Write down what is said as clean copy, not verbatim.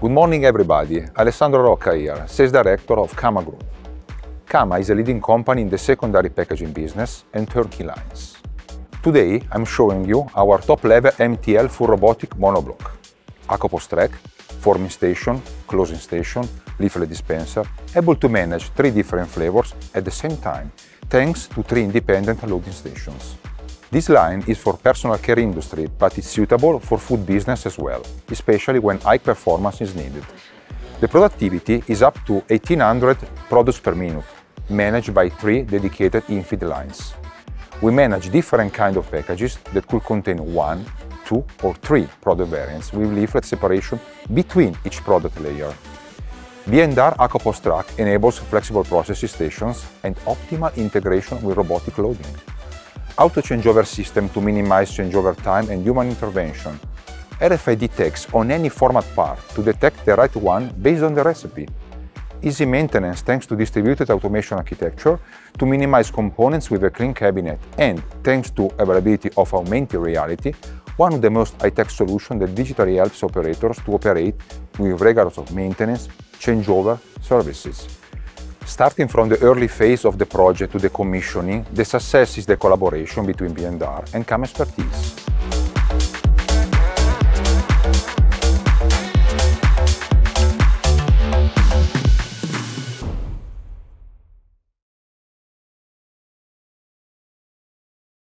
Good morning, everybody. Alessandro Rocca here, Sales Director of Cama Group. Cama is a leading company in the secondary packaging business and turnkey lines. Today, I'm showing you our top-level MTL full robotic monoblock, ACOPOStrak, forming station, closing station, leaflet dispenser, able to manage 3 different flavors at the same time, thanks to 3 independent loading stations. This line is for personal care industry, but it's suitable for food business as well, especially when high performance is needed. The productivity is up to 1800 products per minute, managed by 3 dedicated infeed lines. We manage different kinds of packages that could contain 1, 2, or 3 product variants with leaflet separation between each product layer. B&R ACOPOStrak enables flexible processing stations and optimal integration with robotic loading. Auto changeover system to minimize changeover time and human intervention. RFID tags on any format part to detect the right one based on the recipe. Easy maintenance thanks to distributed automation architecture to minimize components with a clean cabinet, and thanks to availability of augmented reality, one of the most high-tech solutions that digitally helps operators to operate with regards of maintenance, changeover, services. Starting from the early phase of the project to the commissioning, the success is the collaboration between B&R and CAM Expertise.